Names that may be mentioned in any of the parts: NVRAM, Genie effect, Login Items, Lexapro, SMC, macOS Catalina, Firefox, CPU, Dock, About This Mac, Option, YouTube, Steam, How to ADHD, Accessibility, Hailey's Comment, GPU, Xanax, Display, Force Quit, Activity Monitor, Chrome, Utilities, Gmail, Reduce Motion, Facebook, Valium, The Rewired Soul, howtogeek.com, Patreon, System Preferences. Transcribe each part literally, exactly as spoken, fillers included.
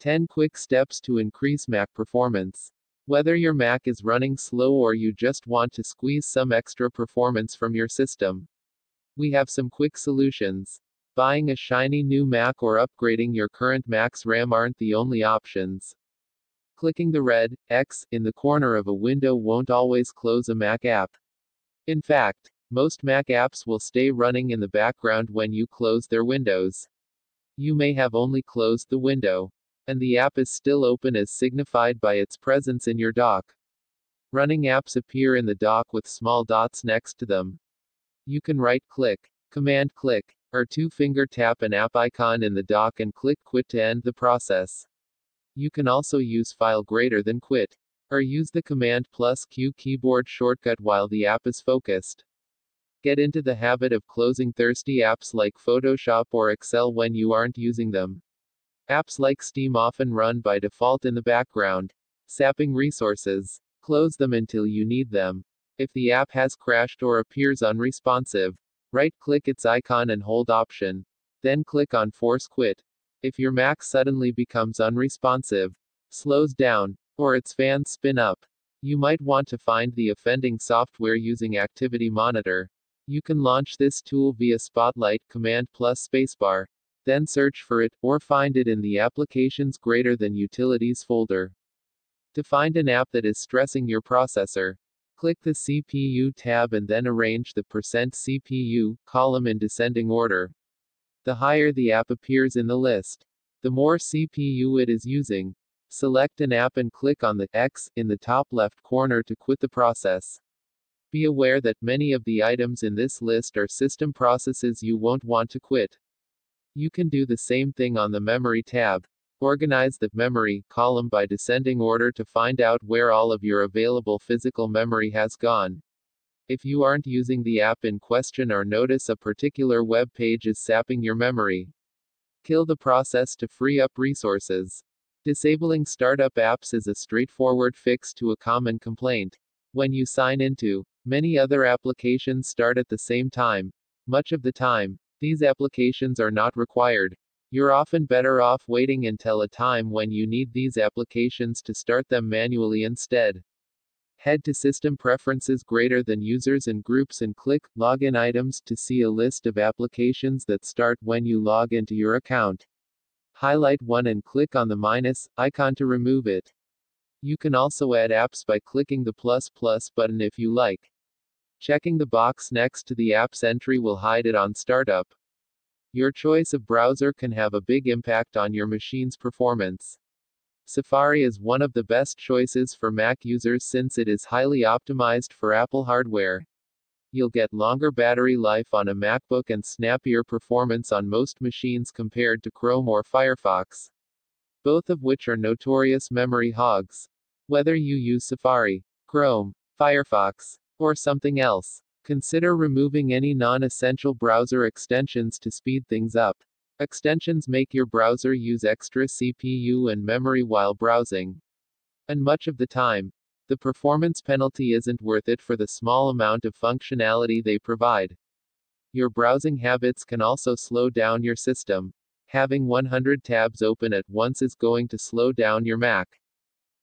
ten Quick Steps to Increase Mac Performance. Whether your Mac is running slow or you just want to squeeze some extra performance from your system, we have some quick solutions. Buying a shiny new Mac or upgrading your current Mac's RAM aren't the only options. Clicking the red X in the corner of a window won't always close a Mac app. In fact, most Mac apps will stay running in the background when you close their windows. You may have only closed the window, and the app is still open as signified by its presence in your dock. Running apps appear in the dock with small dots next to them. You can right-click, command-click, or two-finger tap an app icon in the dock and click Quit to end the process. You can also use File greater than Quit, or use the Command plus Q keyboard shortcut while the app is focused. Get into the habit of closing thirsty apps like Photoshop or Excel when you aren't using them. Apps like Steam often run by default in the background, sapping resources. Close them until you need them. If the app has crashed or appears unresponsive, right-click its icon and hold Option. Then click on Force Quit. If your Mac suddenly becomes unresponsive, slows down, or its fans spin up, you might want to find the offending software using Activity Monitor. You can launch this tool via Spotlight, Command plus Spacebar, then search for it, or find it in the Applications greater than Utilities folder. To find an app that is stressing your processor, click the C P U tab and then arrange the percent C P U column in descending order. The higher the app appears in the list, the more C P U it is using. Select an app and click on the X in the top left corner to quit the process. Be aware that many of the items in this list are system processes you won't want to quit. You can do the same thing on the Memory tab. Organize the Memory column by descending order to find out where all of your available physical memory has gone. If you aren't using the app in question or notice a particular web page is sapping your memory, kill the process to free up resources. Disabling startup apps is a straightforward fix to a common complaint. When you sign into, many other applications start at the same time. Much of the time, these applications are not required. You're often better off waiting until a time when you need these applications to start them manually instead. Head to System Preferences greater than Users and Groups and click Login Items to see a list of applications that start when you log into your account. Highlight one and click on the minus icon to remove it. You can also add apps by clicking the plus plus button if you like. Checking the box next to the app's entry will hide it on startup. Your choice of browser can have a big impact on your machine's performance. Safari is one of the best choices for Mac users since it is highly optimized for Apple hardware. You'll get longer battery life on a MacBook and snappier performance on most machines compared to Chrome or Firefox, both of which are notorious memory hogs. Whether you use Safari, Chrome, Firefox, or something else, consider removing any non-essential browser extensions to speed things up. Extensions make your browser use extra C P U and memory while browsing. And much of the time, the performance penalty isn't worth it for the small amount of functionality they provide. Your browsing habits can also slow down your system. Having one hundred tabs open at once is going to slow down your Mac.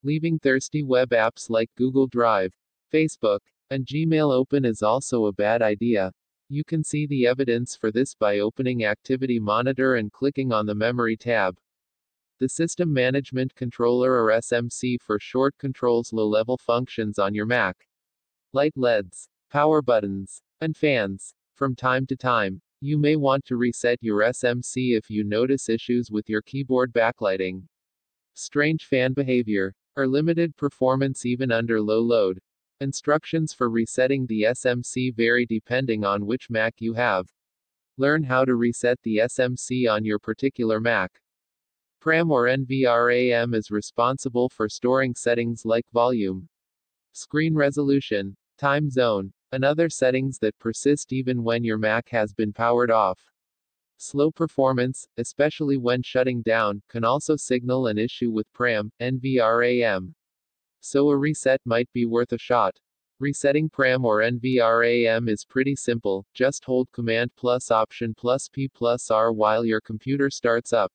Leaving thirsty web apps like Google Drive, Facebook, and Gmail open is also a bad idea. You can see the evidence for this by opening Activity Monitor and clicking on the Memory tab. The System Management Controller, or S M C for short, controls low-level functions on your Mac. Light L E Ds, power buttons, and fans. From time to time, you may want to reset your S M C if you notice issues with your keyboard backlighting, strange fan behavior, or limited performance even under low load. Instructions for resetting the S M C vary depending on which Mac you have. Learn how to reset the S M C on your particular Mac. PRAM or N V RAM is responsible for storing settings like volume, screen resolution, time zone, and other settings that persist even when your Mac has been powered off. Slow performance, especially when shutting down, can also signal an issue with PRAM, N V RAM. So a reset might be worth a shot. Resetting PRAM or N V RAM is pretty simple. Just hold Command plus Option plus P plus R while your computer starts up.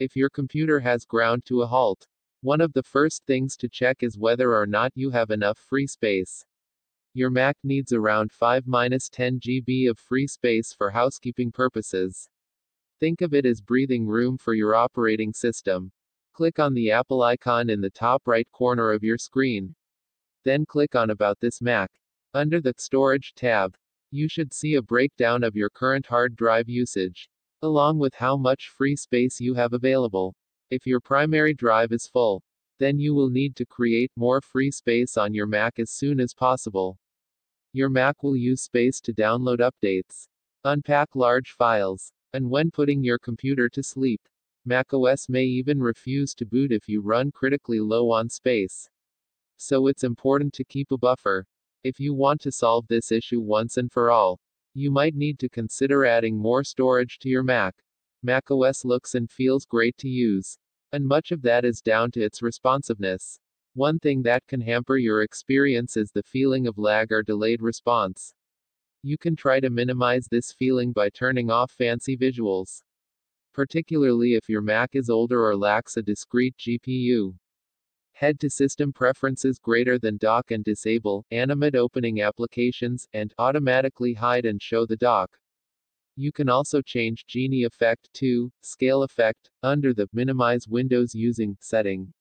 If your computer has ground to a halt, one of the first things to check is whether or not you have enough free space. Your Mac needs around five to ten gigabytes of free space for housekeeping purposes. Think of it as breathing room for your operating system. Click on the Apple icon in the top right corner of your screen. Then click on About This Mac. Under the Storage tab, you should see a breakdown of your current hard drive usage, along with how much free space you have available. If your primary drive is full, then you will need to create more free space on your Mac as soon as possible. Your Mac will use space to download updates, unpack large files, and when putting your computer to sleep. macOS may even refuse to boot if you run critically low on space. So it's important to keep a buffer. If you want to solve this issue once and for all, you might need to consider adding more storage to your Mac. macOS looks and feels great to use, and much of that is down to its responsiveness. One thing that can hamper your experience is the feeling of lag or delayed response. You can try to minimize this feeling by turning off fancy visuals, particularly if your Mac is older or lacks a discrete G P U. Head to System Preferences greater than Dock and disable Animate Opening Applications, and automatically hide and show the dock. You can also change Genie effect to Scale effect under the Minimize Windows Using setting.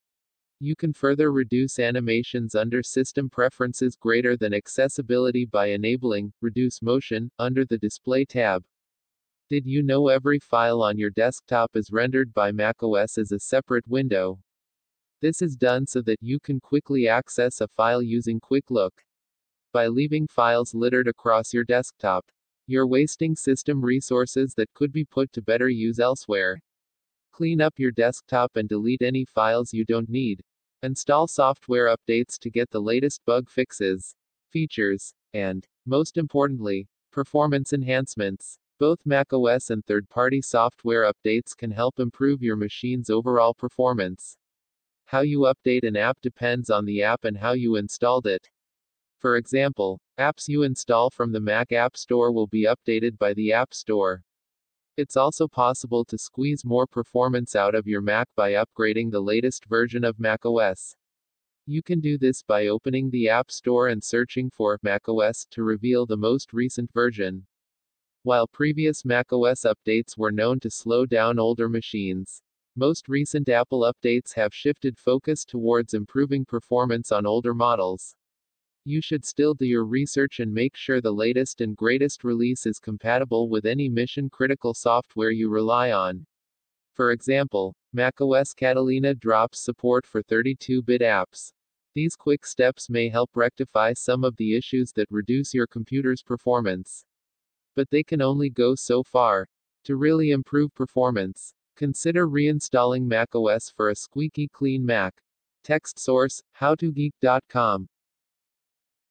You can further reduce animations under System Preferences greater than Accessibility by enabling Reduce Motion under the Display tab. Did you know every file on your desktop is rendered by macOS as a separate window? This is done so that you can quickly access a file using Quick Look. By leaving files littered across your desktop, you're wasting system resources that could be put to better use elsewhere. Clean up your desktop and delete any files you don't need. Install software updates to get the latest bug fixes, features, and, most importantly, performance enhancements. Both macOS and third-party software updates can help improve your machine's overall performance. How you update an app depends on the app and how you installed it. For example, apps you install from the Mac App Store will be updated by the App Store. It's also possible to squeeze more performance out of your Mac by upgrading the latest version of macOS. You can do this by opening the App Store and searching for macOS to reveal the most recent version. While previous macOS updates were known to slow down older machines, most recent Apple updates have shifted focus towards improving performance on older models. You should still do your research and make sure the latest and greatest release is compatible with any mission-critical software you rely on. For example, macOS Catalina drops support for thirty-two bit apps. These quick steps may help rectify some of the issues that reduce your computer's performance. But they can only go so far. To really improve performance, consider reinstalling macOS for a squeaky clean Mac. Text source: how to geek dot com.